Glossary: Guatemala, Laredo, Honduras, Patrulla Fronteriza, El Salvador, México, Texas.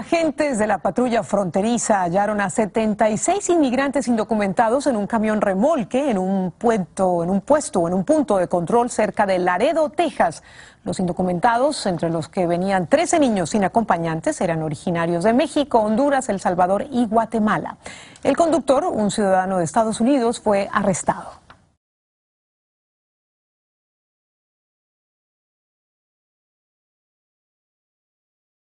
Agentes de la patrulla fronteriza hallaron a 76 inmigrantes indocumentados en un camión remolque en un punto de control cerca de Laredo, Texas. Los indocumentados, entre los que venían 13 niños sin acompañantes, eran originarios de México, Honduras, El Salvador y Guatemala. El conductor, un ciudadano de Estados Unidos, fue arrestado.